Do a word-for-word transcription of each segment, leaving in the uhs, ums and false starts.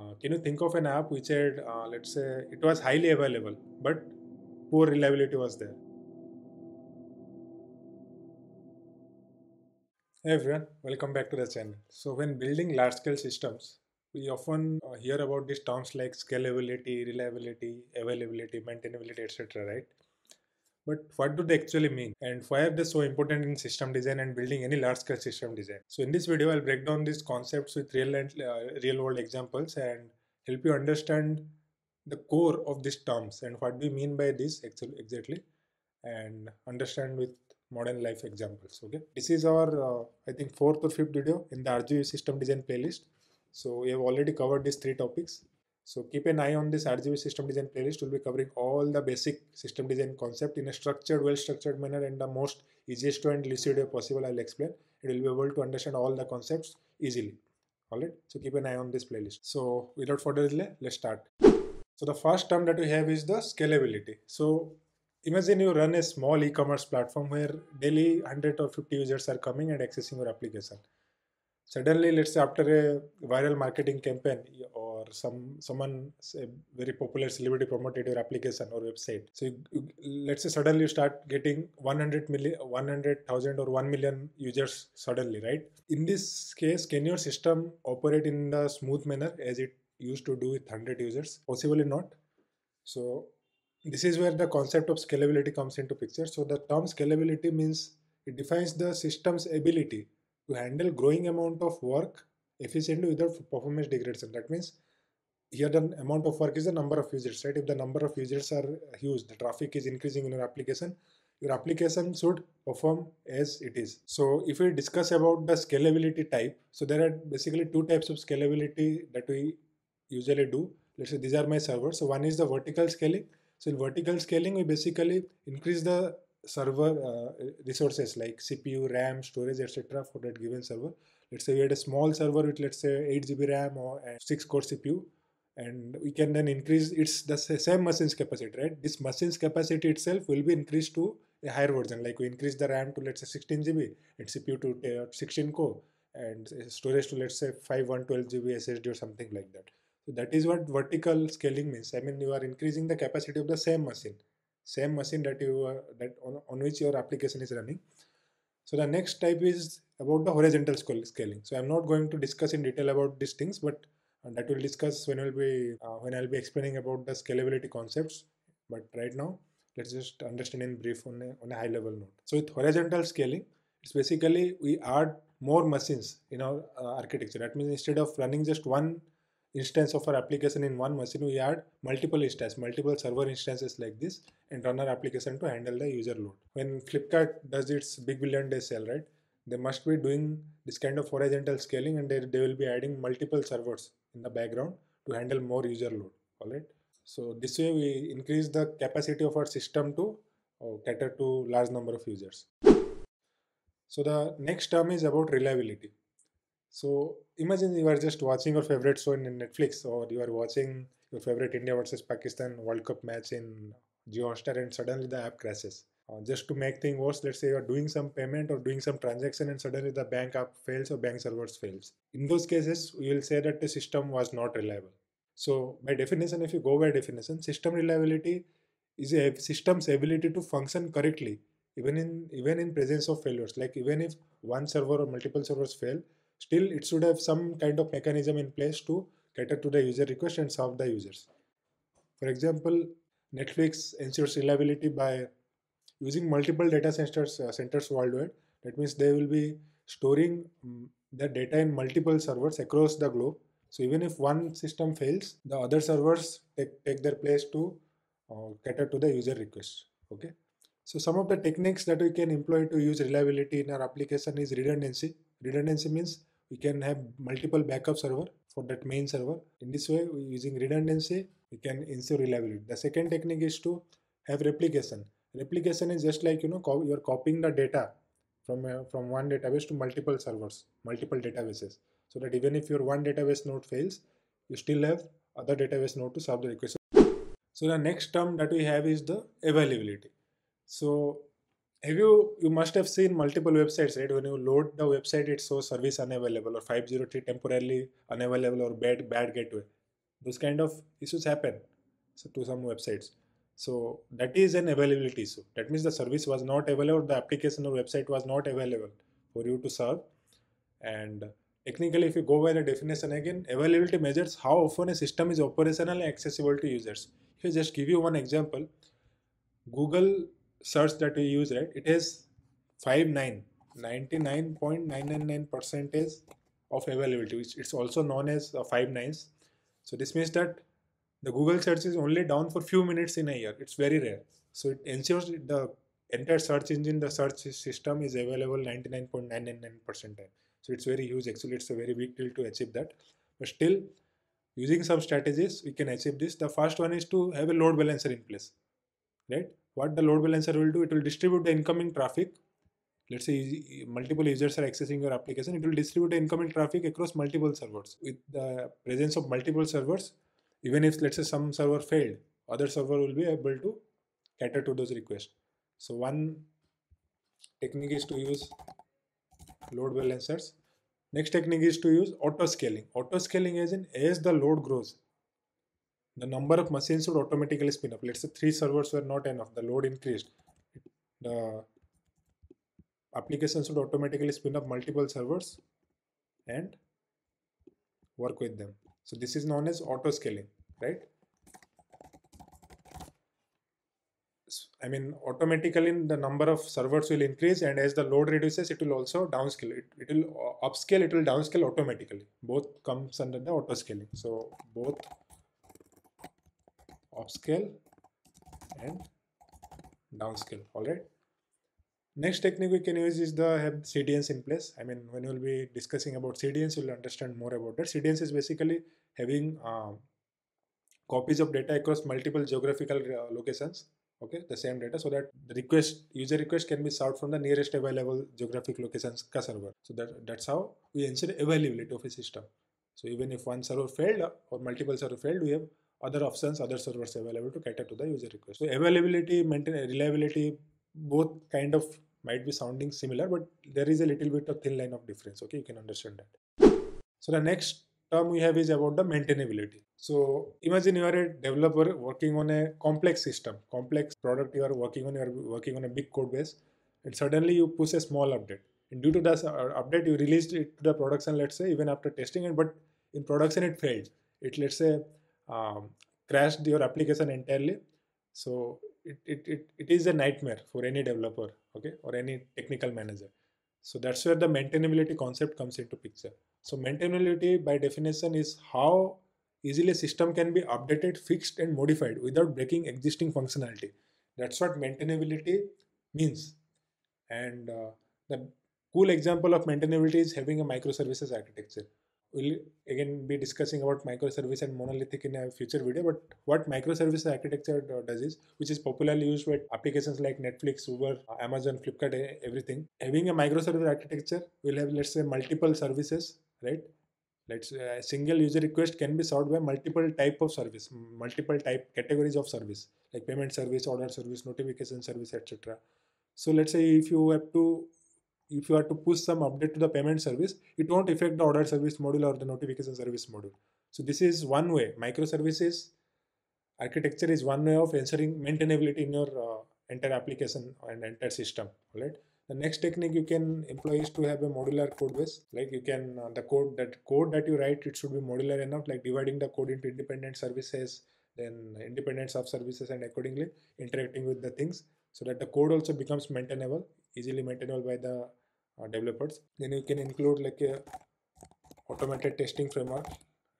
Uh, can you think of an app which had, uh, let's say, it was highly available, but poor reliability was there? Hey everyone, welcome back to the channel. So when building large scale systems, we often uh, hear about these terms like scalability, reliability, availability, maintainability, et cetera, right? But what do they actually mean, and why are they so important in system design and building any large scale system design? So in this video, I'll break down these concepts with real and uh, real world examples and help you understand the core of these terms and what we mean by this exactly, and understand with modern life examples. Okay, this is our uh, I think fourth or fifth video in the R G B system design playlist. So we have already covered these three topics, so keep an eye on this R G B system design playlist. We'll be covering all the basic system design concept in a structured, well structured manner, and the most easiest and lucid way possible I'll explain. It will be able to understand all the concepts easily. All right, so keep an eye on this playlist. So without further delay, let's start. So the first term that we have is the scalability. So imagine you run a small e-commerce platform where daily one hundred or fifty users are coming and accessing your application. Suddenly, let's say after a viral marketing campaign or some someone, say, very popular celebrity promoted your application or website. So you, you, let's say suddenly you start getting one hundred million, one hundred thousand or one million users suddenly, right? In this case, can your system operate in the smooth manner as it used to do with one hundred users? Possibly not. So this is where the concept of scalability comes into picture. So the term scalability means it defines the system's ability to handle growing amount of work efficiently without performance degradation. That means here the amount of work is the number of users, right? If the number of users are huge, the traffic is increasing in your application, your application should perform as it is. So if we discuss about the scalability type, so there are basically two types of scalability that we usually do. Let's say these are my servers. So one is the vertical scaling. So in vertical scaling, we basically increase the server uh, resources like C P U, RAM, storage, et cetera for that given server. Let's say we had a small server with, let's say, eight G B RAM or six core C P U, and we can then increase its the same machine's capacity, right? This machine's capacity itself will be increased to a higher version. Like we increase the RAM to, let's say, sixteen G B and C P U to uh, sixteen core and storage to, let's say, five, one, twelve G B S S D or something like that. So that is what vertical scaling means. I mean, you are increasing the capacity of the same machine, same machine that you uh, that on, on which your application is running. So the next type is about the horizontal scaling. So I'm not going to discuss in detail about these things, but that we'll discuss when we'll be uh, when I'll be explaining about the scalability concepts. But right now, let's just understand in brief on a, on a high level note. So with horizontal scaling, it's basically we add more machines in our uh, architecture. That means instead of running just one instance of our application in one machine, we add multiple instances, multiple server instances like this, and run our application to handle the user load. When Flipkart does its big billion day sale, right, they must be doing this kind of horizontal scaling, and they, they will be adding multiple servers in the background to handle more user load. All right, so this way we increase the capacity of our system to uh, cater to large number of users. So the next term is about reliability. So imagine you are just watching your favorite show in Netflix, or you are watching your favorite India versus Pakistan World Cup match in GeoShare, and suddenly the app crashes. Uh, just to make things worse, let's say you are doing some payment or doing some transaction and suddenly the bank app fails or bank servers fails. In those cases, we will say that the system was not reliable. So by definition, if you go by definition, system reliability is a system's ability to function correctly even in even in presence of failures. Like even if one server or multiple servers fail, still it should have some kind of mechanism in place to cater to the user request and serve the users. For example, Netflix ensures reliability by using multiple data centers, uh, centers worldwide. That means they will be storing um, the data in multiple servers across the globe. So even if one system fails, the other servers take, take their place to uh, cater to the user request. Okay. So some of the techniques that we can employ to use reliability in our application is redundancy. Redundancy means we can have multiple backup server for that main server. In this way, using redundancy, we can ensure reliability. The second technique is to have replication. Replication is just like, you know, you are copying the data from uh, from one database to multiple servers, multiple databases, so that even if your one database node fails, you still have other database node to serve the request. So the next term that we have is the availability. So Have you, you must have seen multiple websites, right? When you load the website, it shows service unavailable or five oh three temporarily unavailable or bad, bad gateway. Those kind of issues happen so to some websites. So that is an availability issue. That means the service was not available, the application or website was not available for you to serve. And technically, if you go by the definition again, availability measures how often a system is operational and accessible to users. Here, just give you one example. Google search that we use, right? It is five nine, ninety-nine point nine nine nine percent of availability, which it's also known as five nines. So this means that the Google search is only down for few minutes in a year. It's very rare. So it ensures the entire search engine, the search system is available ninety-nine point nine nine nine percent time. So it's very huge. Actually, it's a very big deal to achieve that. But still, using some strategies, we can achieve this. The first one is to have a load balancer in place, right? What the load balancer will do, it will distribute the incoming traffic. Let's say multiple users are accessing your application. It will distribute the incoming traffic across multiple servers. With the presence of multiple servers, even if let's say some server failed, other server will be able to cater to those requests. So one technique is to use load balancers. Next technique is to use auto scaling. Auto scaling is in as the load grows, the number of machines would automatically spin up. Let's say three servers were not enough, the load increased. The applications would automatically spin up multiple servers and work with them. So this is known as auto scaling, right? I mean, automatically the number of servers will increase, and as the load reduces, it will also downscale. It, it will upscale, it will downscale automatically. Both comes under the auto scaling. So both upscale and downscale. All right. Next technique we can use is the have C D Ns in place. I mean, when you will be discussing about C D Ns, you will understand more about that. C D Ns is basically having um, copies of data across multiple geographical locations. Okay, the same data, so that the request, user request can be served from the nearest available geographic locations ka server. So that, that's how we ensure availability of a system. So even if one server failed or multiple server failed, we have other options, other servers available to cater to the user request. So availability, maintain reliability, both kind of might be sounding similar, but there is a little bit of thin line of difference. Okay, you can understand that. So the next term we have is about the maintainability. So imagine you are a developer working on a complex system, complex product you are working on, you are working on a big code base, and suddenly you push a small update. And due to that update, you released it to the production, let's say, even after testing it, but in production it failed. It, let's say, um, crashed your application entirely. So it, it, it, it is a nightmare for any developer, okay, or any technical manager. So that's where the maintainability concept comes into picture. So maintainability by definition is how easily a system can be updated, fixed and modified without breaking existing functionality. That's what maintainability means. And uh, the cool example of maintainability is having a microservices architecture. We'll again be discussing about microservice and monolithic in a future video, but what microservice architecture does is, which is popularly used by applications like Netflix, Uber, Amazon, Flipkart, everything. Having a microservice architecture will have, let's say, multiple services, right? Let's say a single user request can be served by multiple type of service, multiple type categories of service, like payment service, order service, notification service, et cetera. So let's say if you have to If you are to push some update to the payment service, it won't affect the order service module or the notification service module. So this is one way. Microservices architecture is one way of ensuring maintainability in your uh, entire application and entire system. All right. The next technique you can employ is to have a modular code base. Like you can uh, the code that code that you write, it should be modular enough. Like dividing the code into independent services, then independent sub services, and accordingly interacting with the things, so that the code also becomes maintainable, easily maintainable by the developers. Then you can include like a automated testing framework,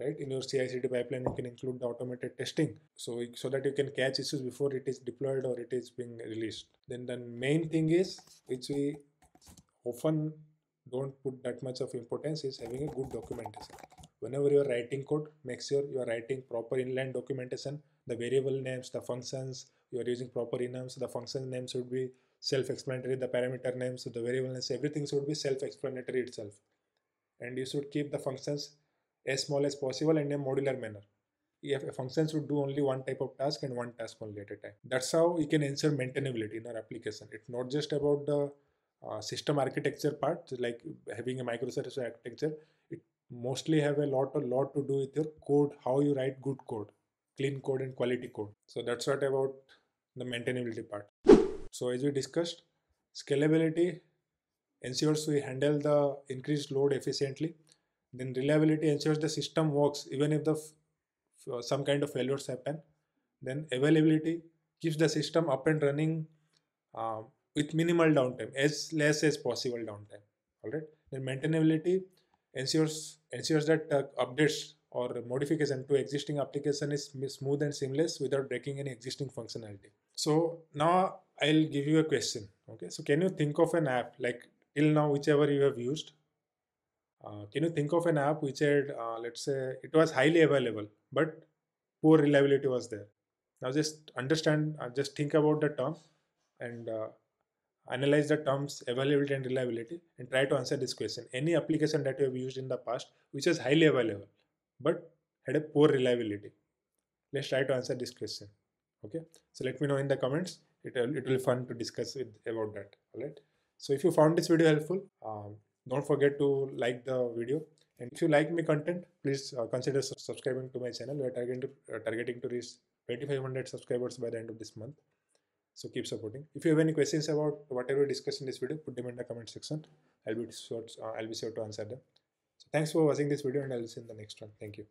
right? In your C I C D pipeline, you can include the automated testing, so so that you can catch issues before it is deployed or it is being released. Then the main thing is, which we often don't put that much of importance, is having a good documentation. Whenever you are writing code, make sure you are writing proper inline documentation. The variable names, the functions, you are using proper enums. The function names should be self-explanatory, the parameter names, the variable names, everything should be self-explanatory itself. And you should keep the functions as small as possible and in a modular manner. If a function should do only one type of task and one task only at a time. That's how we can ensure maintainability in our application. It's not just about the uh, system architecture part, like having a microservice architecture. It mostly have a lot, a lot to do with your code, how you write good code, clean code and quality code. So that's what about the maintainability part. So as we discussed, scalability ensures we handle the increased load efficiently. Then reliability ensures the system works even if the some kind of failures happen. Then availability keeps the system up and running uh, with minimal downtime, as less as possible downtime. All right. Then maintainability ensures ensures that uh, updates or modification to existing application is smooth and seamless without breaking any existing functionality. So now I'll give you a question. Okay. So can you think of an app like till now whichever you have used? Uh, can you think of an app which had, uh, let's say, it was highly available, but poor reliability was there? Now just understand, uh, just think about the term and uh, analyze the terms availability and reliability and try to answer this question. Any application that you have used in the past, which is highly available, but had a poor reliability. Let's try to answer this question. Okay. So let me know in the comments. It will, it will be fun to discuss with, about that. All right. So if you found this video helpful, um, don't forget to like the video, and if you like my content, please uh, consider su subscribing to my channel. We are targeting to, uh, targeting to reach twenty-five hundred subscribers by the end of this month. So keep supporting. If you have any questions about whatever we discussed in this video, put them in the comment section. I'll be sure, uh, I'll be sure to answer them. So thanks for watching this video, and I'll see you in the next one. Thank you.